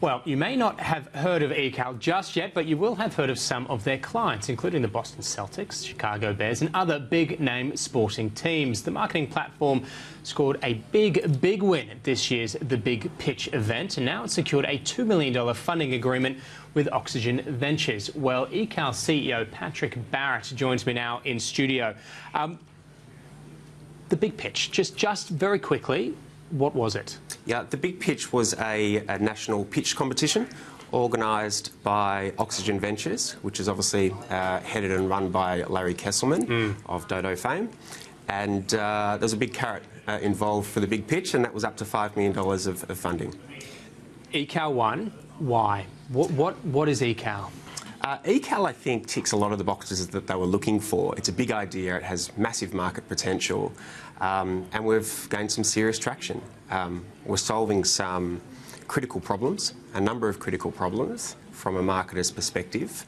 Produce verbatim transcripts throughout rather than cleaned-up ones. Well, you may not have heard of eCal just yet, but you will have heard of some of their clients, including the Boston Celtics, Chicago Bears and other big-name sporting teams. The marketing platform scored a big, big win at this year's The Big Pitch event, and now it's secured a two million dollar funding agreement with Oxygen Ventures. Well, eCal C E O Patrick Barrett joins me now in studio. Um, the Big Pitch, just, just very quickly, what was it? Yeah, the Big Pitch was a, a national pitch competition organised by Oxygen Ventures, which is obviously uh, headed and run by Larry Kesselman mm. of Dodo fame. And uh, there was a big carrot uh, involved for the Big Pitch, and that was up to five million dollars of, of funding. eCal won. Why? What, what, what is eCal? Uh, eCal, I think, ticks a lot of the boxes that they were looking for. It's a big idea, it has massive market potential, um, and we've gained some serious traction. Um, we're solving some critical problems, a number of critical problems, from a marketer's perspective.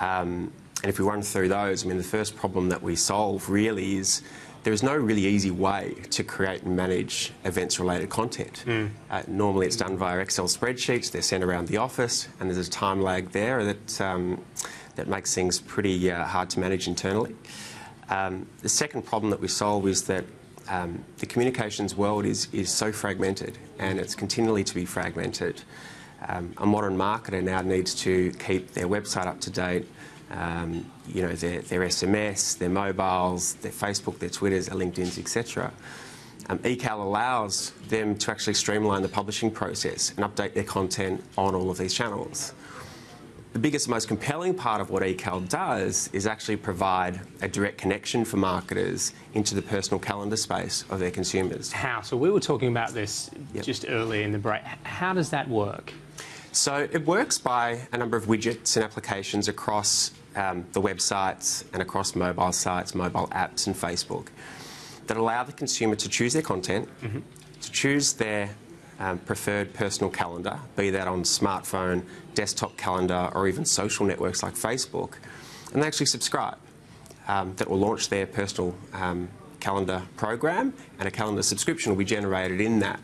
Um, and if we run through those, I mean, the first problem that we solve really is there is no really easy way to create and manage events-related content. Mm. Uh, normally it's done via Excel spreadsheets, they're sent around the office, and there's a time lag there that, um, that makes things pretty uh, hard to manage internally. Um, the second problem that we solve is that um, the communications world is, is so fragmented, and it's continually to be fragmented. Um, a modern marketer now needs to keep their website up to date, Um, you know, their, their S M S, their mobiles, their Facebook, their Twitters, their LinkedIns, et cetera. Um, eCal allows them to actually streamline the publishing process and update their content on all of these channels. The biggest, most compelling part of what eCal does is actually provide a direct connection for marketers into the personal calendar space of their consumers. How? So we were talking about this yep. just earlier in the break. How does that work? So it works by a number of widgets and applications across um, the websites and across mobile sites, mobile apps and Facebook that allow the consumer to choose their content, mm-hmm. to choose their um, preferred personal calendar, be that on smartphone, desktop calendar or even social networks like Facebook, and they actually subscribe. Um, that will launch their personal um, calendar program, and a calendar subscription will be generated in that.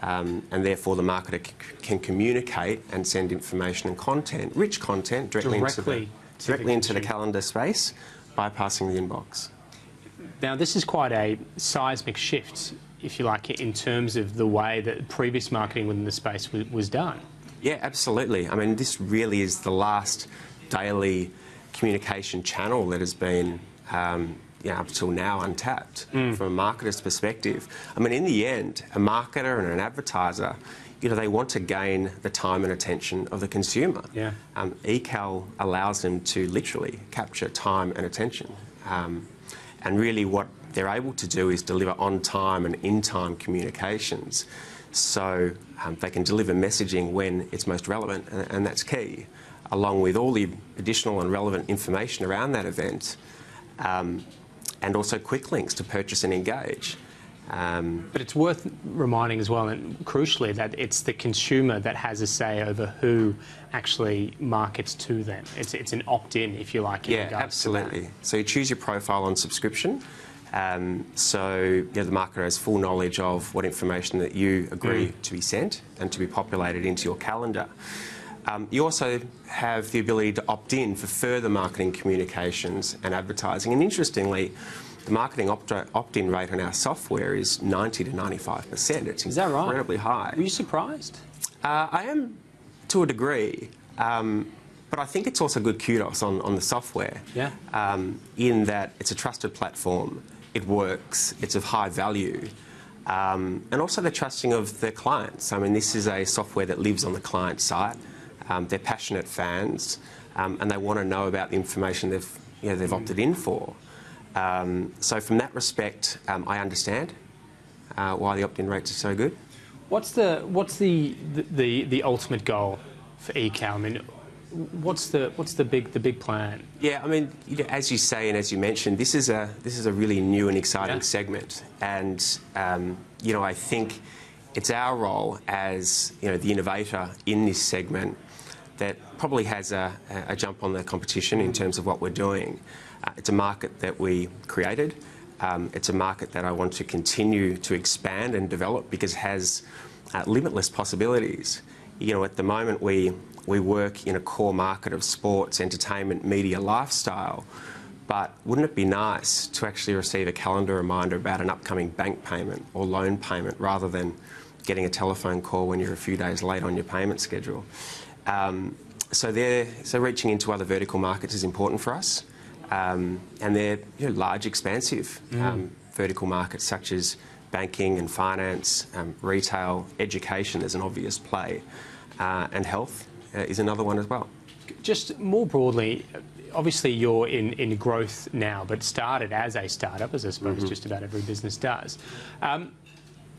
Um, and therefore the marketer c can communicate and send information and content, rich content, directly, directly into, the, directly the into the calendar space, bypassing the inbox. Now this is quite a seismic shift, if you like, in terms of the way that previous marketing within the space was done. Yeah, absolutely. I mean, this really is the last daily communication channel that has been um, Yeah, up till now untapped mm. from a marketer's perspective. I mean, in the end, a marketer and an advertiser, you know, they want to gain the time and attention of the consumer. Yeah. Um, eCal allows them to literally capture time and attention. Um, and really what they're able to do is deliver on time and in time communications. So um, they can deliver messaging when it's most relevant, and, and that's key, along with all the additional and relevant information around that event. Um, and also quick links to purchase and engage. Um, but it's worth reminding as well, and crucially, that it's the consumer that has a say over who actually markets to them. It's, it's an opt-in, if you like. Yeah, absolutely. So you choose your profile on subscription. Um, so you know, the marketer has full knowledge of what information that you agree mm. to be sent and to be populated into your calendar. Um, you also have the ability to opt in for further marketing communications and advertising. And interestingly, the marketing opt-in rate on our software is ninety to ninety-five percent. It's is that incredibly right? high. Were you surprised? Uh, I am to a degree, um, but I think it's also good kudos on, on the software. Yeah. Um, in that it's a trusted platform, it works, it's of high value. Um, and also the trusting of the clients. I mean, this is a software that lives on the client site. Um, they're passionate fans, um, and they want to know about the information they've, you know, they've opted in for. Um, so from that respect, um, I understand uh, why the opt-in rates are so good. What's the what's the the, the, the ultimate goal for eCal? I mean, what's the what's the big the big plan? Yeah, I mean, you know, as you say and as you mentioned, this is a this is a really new and exciting yeah. segment, and um, you know, I think it's our role as you know the innovator in this segment that probably has a, a jump on the competition in terms of what we're doing. Uh, it's a market that we created. Um, it's a market that I want to continue to expand and develop because it has uh, limitless possibilities. you know, at the moment we, we work in a core market of sports, entertainment, media, lifestyle, but wouldn't it be nice to actually receive a calendar reminder about an upcoming bank payment or loan payment rather than getting a telephone call when you're a few days late on your payment schedule? Um, so, they're, so reaching into other vertical markets is important for us, um, and they're you know, large, expansive mm. um, vertical markets such as banking and finance, um, retail, education is an obvious play, uh, and health uh, is another one as well. Just more broadly, obviously you're in, in growth now, but started as a startup, as I suppose mm-hmm. just about every business does. Um,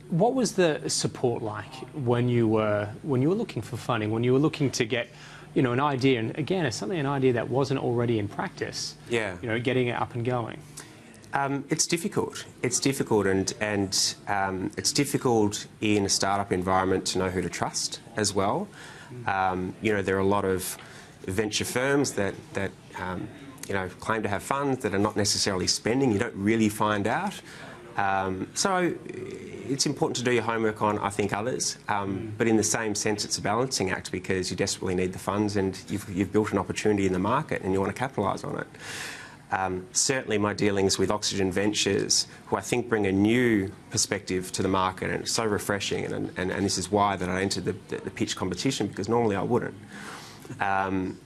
what was the support like when you were when you were looking for funding, when you were looking to get, you know, an idea, and again, it's something an idea that wasn't already in practice. Yeah. You know, getting it up and going. Um, it's difficult. It's difficult, and and um, it's difficult in a startup environment to know who to trust as well. Mm-hmm. um, you know, there are a lot of venture firms that, that um, you know, claim to have funds that are not necessarily spending. You don't really find out. Um, so it's important to do your homework on, I think, others. Um, but in the same sense, it's a balancing act because you desperately need the funds and you've, you've built an opportunity in the market and you want to capitalise on it. Um, certainly my dealings with Oxygen Ventures, who I think bring a new perspective to the market, and it's so refreshing, and, and, and this is why that I entered the, the, the pitch competition, because normally I wouldn't. Um,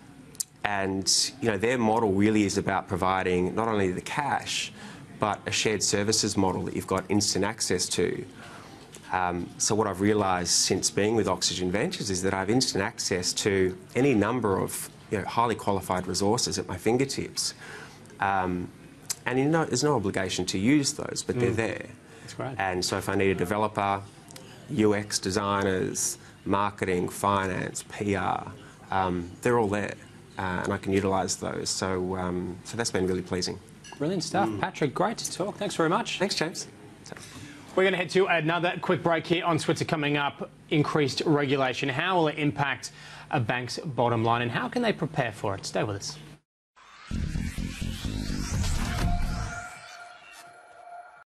and you know, their model really is about providing not only the cash, but a shared services model that you've got instant access to. Um, so what I've realised since being with Oxygen Ventures is that I have instant access to any number of you know, highly qualified resources at my fingertips. Um, and you know, there's no obligation to use those, but mm. they're there. That's right. And so if I need a developer, U X designers, marketing, finance, P R, um, they're all there, uh, and I can utilise those. So, um, so that's been really pleasing. Brilliant stuff. Mm. Patrick, great to talk. Thanks very much. Thanks, James. We're going to head to another quick break here on Switzer. Coming up, increased regulation. How will it impact a bank's bottom line, and how can they prepare for it? Stay with us.